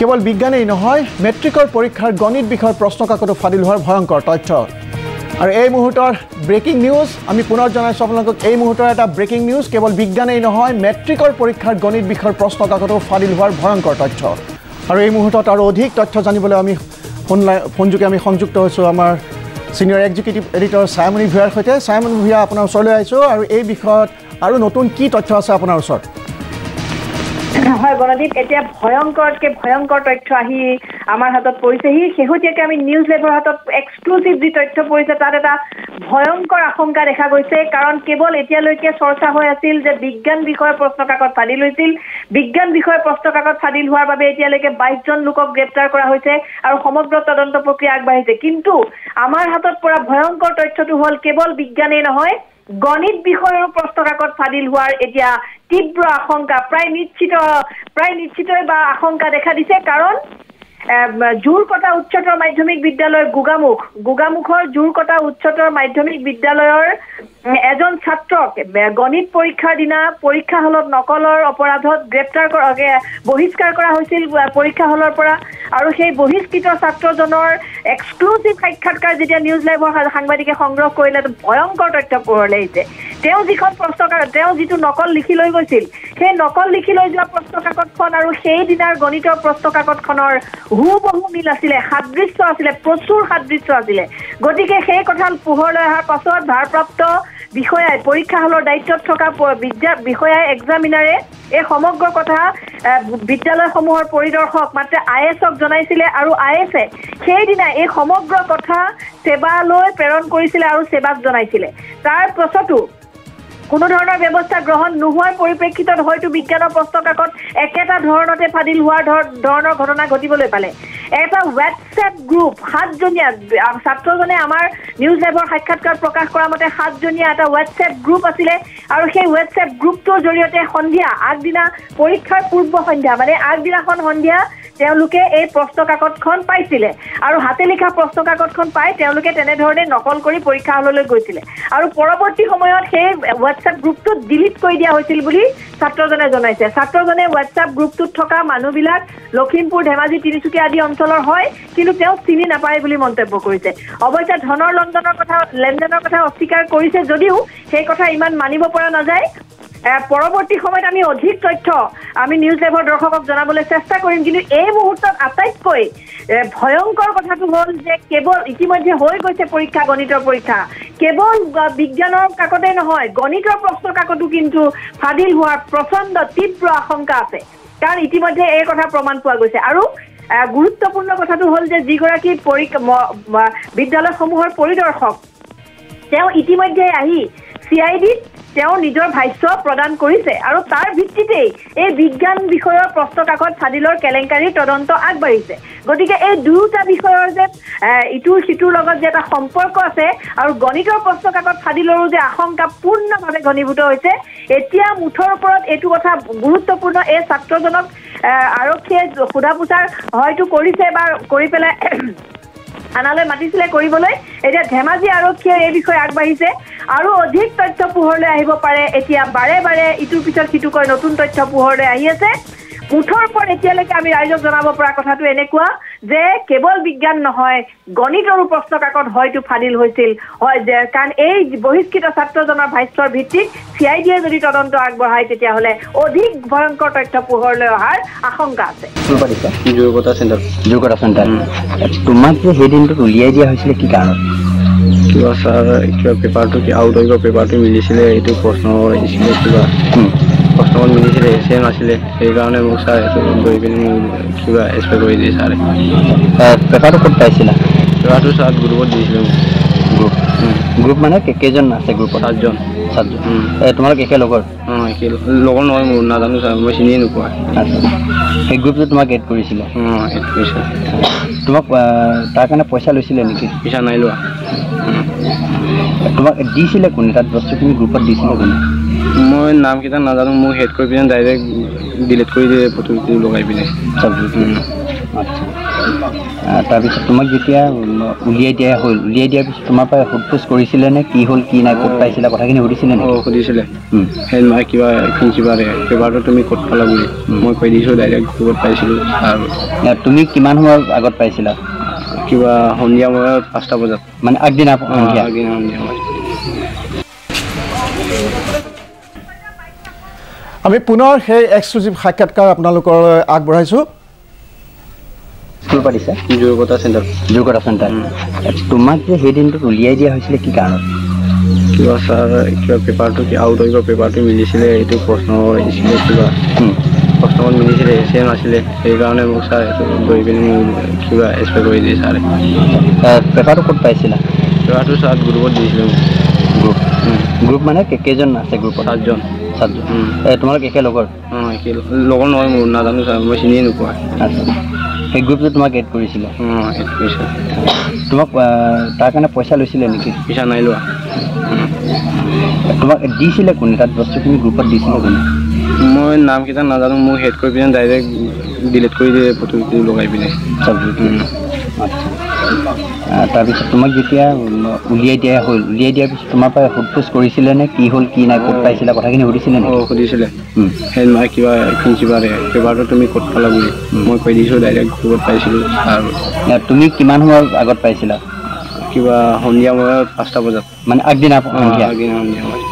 Cable বিজ্ঞানেই নহয় মেট্ৰিকৰ পৰীক্ষাৰ গণিত বিষয়ৰ প্ৰশ্নকাকতো ফাদিল হোৱাৰ ভয়ংকৰ তথ্য আৰু এই মুহূৰ্তৰ ব্ৰেকিং নিউজ আমি পুনৰ জনাইছো আপোনালোকক এই মুহূৰ্তৰ এটা ব্ৰেকিং নিউজ কেৱল বিজ্ঞানেই নহয় মেট্ৰিকৰ পৰীক্ষাৰ গণিত বিষয়ৰ প্ৰশ্নকাকতো ফাদিল হোৱাৰ ভয়ংকৰ তথ্য আৰু এই মুহূৰ্তত আৰু অধিক তথ্য জানিবলৈ আমি ফোনযোগে আমি সংযুক্ত হৈছো আমাৰ সিনিয়ৰ এক্সিকিউটিভ এডিটৰ সায়মনি ভূঞাৰ সৈতে সায়মনি ভূঞা আপোনাৰ ওচৰলৈ আহিছো আৰু এই বিষয়ত আৰু নতুন কি তথ্য আছে আপোনাৰ ওচৰত হয় বনদীপ এতিয়া ভয়ংকৰকে ভয়ংকৰ তথ্য আহি আমাৰ হাতত পৰিছেহি শেহতীয়াকৈ আমি নিউজ লেভৰ হাতত এক্সক্লুসিভ যি তথ্য পৰিছে তাত এটা ভয়ংকৰ আশংকা দেখা গৈছে কাৰণ কেৱল এতিয়ালৈকে চৰ্চা হৈ আছিল যে বিজ্ঞান বিষয়ৰ প্ৰশ্নকাকত ফাদিল হৈছিল বিজ্ঞান বিষয়ৰ প্ৰশ্নকাকত ফাদিল হোৱাৰ বাবে এতিয়ালৈকে ২২ জন লোকক গ্ৰেপ্তাৰ কৰা হৈছে আৰু সমগ্ৰ তদন্ত প্ৰক্ৰিয়া আগবাঢ়িছে কিন্তু আমাৰ হাতত পৰা ভয়ংকৰ তথ্যটো হ'ল কেৱল বিজ্ঞানেই নহয় গণিত বিষয়ৰ প্ৰশ্নকাকত ফাদিল হোৱাৰ এতিয়া তীব্ৰ আশংকা প্ৰায় নিশ্চিত বা আশংকা দেখা দিছে কাৰণ জোৰকটা উচ্চতৰ মাধ্যমিক বিদ্যালয় গোগামুখৰ জোৰকটা উচ্চতৰ মাধ্যমিক বিদ্যালয়ৰ এজন ছাত্ৰক গণিত পৰীক্ষাৰ দিনা পৰীক্ষা হলত নকলৰ অপৰাধত বহিষ্কাৰ কৰা হৈছিল পৰীক্ষা হলৰ পৰা আৰু সেই বহিষ্কৃত ছাত্ৰজনৰ এক্সক্লুসিভ সাক্ষাৎকাৰ যেতিয়া নিউজ লাইভৰ সাংবাদিকে সংগ্ৰহ কৰিলে ভয়ংকৰ তথ্য পোহৰলৈ আহিছে তেওঁ যিখন প্ৰশ্নকাকত তেওঁ যিটো নকল লিখি লৈ গৈছিল সেই নকল লিখি লৈ যোৱা প্ৰশ্নকাকতখন আৰু সেইদিনাৰ গণিতৰ প্ৰশ্নকাকতখনৰ হুবহু মিল আছিলে সাদৃশ্য আছিলে প্ৰচুৰ সাদৃশ্য আছিলে গতিকে সেই কথা পোহৰলৈ অহাৰ পাছত ভাৰপ্ৰাপ্ত বিষয়াই পৰীক্ষা হলৰ দায়িত্বত থকা বিষয়াই এক্সামিনাৰে এই সমগ্ৰ কথা বিদ্যালয়সমূহৰ পৰিদৰ্শক মাত্ৰ আই এছক জনাইছিলে আৰু আই এছে সেইদিনা এই সমগ্ৰ কথা সেৱালৈ প্ৰেৰণ কৰিছিলে আৰু সেৱাক জনাইছিলে তাৰ পাছতো কোনো ধৰণৰ ব্যৱস্থা গ্ৰহণ নোহোৱাৰ পৰিপ্ৰেক্ষিতত হয়তো বিজ্ঞানৰ প্ৰশ্নকাকত একেটা ধৰণতে ফাদিল হোৱাৰ ধৰণৰ ঘটনা ঘটিবলৈ পালে এটা হোৱাটছএপ গ্ৰুপ সাতজনীয়া ছাত্ৰজনে আমাৰ নিউজ লাইভৰ সাক্ষাৎকাৰ প্ৰকাশ কৰা মতে সাতজনীয়া এটা হোৱাটছএপ গ্ৰুপ আছিলে আৰু সেই হোৱাটছএপ গ্ৰুপটোৰ জৰিয়তে সন্ধিয়া আগদিনা পৰীক্ষাৰ পূৰ্ব সন্ধ্যা মানে আগদিনাখন সন্ধিয়া তেওঁলোকে এই প্ৰশ্নকাকতখন পাইছিলে আৰু হাতে লিখা প্ৰশ্নকাকতখন পাই তেওঁলোকে তেনেধৰণে নকল কৰি পৰীক্ষা হললৈ গৈছিলে আৰু পৰৱৰ্তী সময়ত সেই হোৱাটছআপ গ্ৰুপটো ডিলিট কৰি দিয়া হৈছিল বুলি ছাত্ৰজনে জনাইছে ছাত্ৰজনে হোৱাটছআপ গ্ৰুপটোত থকা মানুহবিলাক লখিমপুৰ ধেমাজি তিনিচুকীয়া আদি অঞ্চলৰ হয় কিন্তু তেওঁ চিনি নাপায় বুলি মন্তব্য কৰিছে অৱশ্যে ধনৰ লেনদেনৰ কথা অস্বীকাৰ কৰিছে যদিও সেই কথা ইমান মানিব পৰা নাযায় পৰৱৰ্তী সময়ত আমি অধিক তথ্য আমি নিউজ লাইভৰ দৰ্শকক জনাবলৈ চেষ্টা কৰিম কিন্তু এই মুহূৰ্তত আটাইতকৈ ভয়ংকৰ কথাটো হ'ল যে কেৱল ইতিমধ্যে হৈ গৈছে পৰীক্ষা গণিতৰ পৰীক্ষা কেৱল বিজ্ঞানৰ কাকতে নহয় গণিতৰ প্ৰশ্ন কাকতো কিন্তু ফাদিল হোৱাৰ প্ৰচণ্ড তীব্ৰ আশংকা আছে কাৰণ ইতিমধ্যে এই কথা প্ৰমাণ পোৱা গৈছে আৰু গুৰুত্বপূৰ্ণ কথাটো হ'ল যে যিগৰাকী বিদ্যালয়সমূহৰ পৰিদৰ্শক তেওঁ ইতিমধ্যে আহি চি আই ডিত তেওঁ নিজৰ ভাষ্য প্ৰদান কৰিছে আৰু তাৰ ভিত্তিতেই এই বিজ্ঞান বিষয়ৰ প্ৰশ্নকাকত ফাদিলৰ কেলেংকাৰীৰ তদন্ত আগবাঢ়িছে গতিকে এই দুয়োটা বিষয়ৰ যে ইটোৰ সিটোৰ লগত যে এটা সম্পৰ্ক আছে আৰু গণিতৰ প্ৰশ্নকাকত ফাদিলৰো যে আশংকা পূৰ্ণভাৱে ঘনীভূত হৈছে এতিয়া মুঠৰ ওপৰত এইটো কথা গুৰুত্বপূৰ্ণ এই ছাত্ৰজনক আৰক্ষীয়ে সোধা পোছাৰ হয়তো কৰিছে বা কৰি পেলাই থানালৈ মাতিছিলে কৰিবলৈ এতিয়া ধেমাজি আৰক্ষীয়ে এই বিষয়ে আগবাঢ়িছে আৰু অধিক তথ্য পোহৰলৈ আহিব পাৰে এতিয়া বাৰে বাৰে ইটোৰ পিছত সিটোকৈ নতুন তথ্য পোহৰলৈ আহি আছে মুঠৰ ওপৰত এতিয়ালৈকে আমি ৰাইজক জনাব পৰা কথাটো এনেকুৱা যে কেৱল বিজ্ঞান নহয় গণিতৰো প্ৰশ্নকাকত হয়তো ফাদিল হৈছিল হয় যে কাৰণ এই বহিষ্কৃত ছাত্ৰজনৰ ভাষ্যৰ ভিত্তিত চি আই ডিয়ে যদি তদন্ত আগবঢ়ায় তেতিয়াহ'লে অধিক ভয়ংকৰ তথ্য পোহৰলৈ অহাৰ আশংকা আছে তোমাক যে সেই দিনটোত উলিয়াই দিয়া হৈছিলে কি কাৰণত কিবা ছাৰ কিবা পেপাৰটো আউট হৈ গ'ল পেপাৰটো মিলিছিলে এইটো প্ৰশ্ন কিবা প্ৰশ্নখন মিলিছিলে ছেম আছিলে সেইকাৰণে মোক ছাৰ এইটো গৈ পিনি কিবা এক্সপেক্ট কৰি দিয়ে ছাৰে পেপাৰটো ক'ত পাইছিলা পেপাৰটো ছাৰ গ্ৰুপত দিছিলোঁ গ্ৰুপ মানে কেইজন আছে গ্ৰুপত সাতজন তোমালোক একে লগৰ লগৰ নহয় মোৰ নাজানো ছাৰ মই চিনিয়ে নোপোৱা সেই গ্ৰুপটো তোমাক এড কৰিছিলে এড কৰিছিলোঁ তোমাক তাৰ কাৰণে পইচা লৈছিলে নেকি পইচা নাই লোৱা তোমাক দিছিলে কোনে তাত বস্তুখিনি গ্ৰুপত দিছিলে কোনে মই নামকেইটা নাজানো মোক হেড কৰি পিনে ডাইৰেক্ট ডিলিট কৰি দিয়ে ফটো লগাই পিনে তোমাক যেতিয়া উলিয়াই দিয়াৰ পিছত তোমাৰ পৰা সোধপোছ কৰিছিলে নে কি হ'ল কি নাই ক'ত পাইছিলা কথাখিনি সুধিছিলে নে? অঁ সুধিছিলে। সেই নহয় কিবা প্ৰিঞ্চিপালে এবাৰটো তুমি ক'ত পালা বুলি মই কৈ দিছোঁ ডাইৰেক্ট ক'ত পাইছিলোঁ। আৰু তুমি কিমান সময়ৰ আগত পাইছিলা? কিবা সন্ধিয়া মই 5টা বজাত, মানে আগদিনা আগদিনা সন্ধিয়া। আমি পুনৰ সেই এক্সক্লুজিভ সাক্ষাৎকাৰ আপোনালোকৰ আগবঢ়াইছোঁ। পাতিছে যোৰকটা চেণ্টাৰ, যোৰকটা চেণ্টাৰ। তোমাক যে সেই দিনটোত উলিয়াই দিয়া হৈছিলে কি কাৰণত? কিবা ছাৰ কিবা পেপাৰটো কি আউট হৈ গ'ল, পেপাৰটো মিলিছিলে, এইটো প্ৰশ্ন আহিছিলে, কিবা প্ৰশ্নত মিলিছিলে, ছেম আছিলে, সেইকাৰণে মোক ছাৰ এইটো গৈ পিনি মোক কিবা এক্সপেক্ট কৰি দিয়ে ছাৰে। পেপাৰটো ক'ত পাইছিলা? পেপাৰটো ছাৰ গ্ৰুপত দিছিলে মোক। গ্ৰুপ গ্ৰুপ মানে কেইজন আছে গ্ৰুপত? 7জন। 7জন। তোমালোক একে লগৰ? অঁ একে লগৰ নহয়, মোৰ নাজানো ছাৰ, মই চিনিয়ে নোপোৱা। আচ্ছা, সেই গ্ৰুপটো তোমাক এড কৰিছিলে? অঁ এড কৰিছিলে। তোমাক তাৰ কাৰণে পইচা লৈছিলে নেকি? পইচা নাই লোৱা। তোমাক দিছিলে কোনে তাত বস্তুখিনি গ্ৰুপত দিছিলে কোনে? মই নামকেইটা নাজানো, মোক হেড কৰি পিনে ডাইৰেক্ট ডিলিট কৰি দিয়ে ফটোটো লগাই পিনে। তাৰপিছত তোমাক যেতিয়া উলিয়াই দিয়া হ'ল, উলিয়াই দিয়াৰ পিছত তোমাৰ পৰা সোধপোছ কৰিছিলে নে কি হ'ল কি নাই ক'ত পাইছিলা কথাখিনি সুধিছিলে নে? অঁ সুধিছিলে। সেই নহয় কিবা প্ৰিঞ্চিপালে পেপাৰটো তুমি ক'ত পালা বুলি মই কৈ দিছোঁ ডাইৰেক্ট ক'ত পাইছিলোঁ। আৰু তুমি কিমান সময়ৰ আগত পাইছিলা? কিবা সন্ধিয়া মই 5টা বজাত, মানে আগদিনা সন্ধিয়া।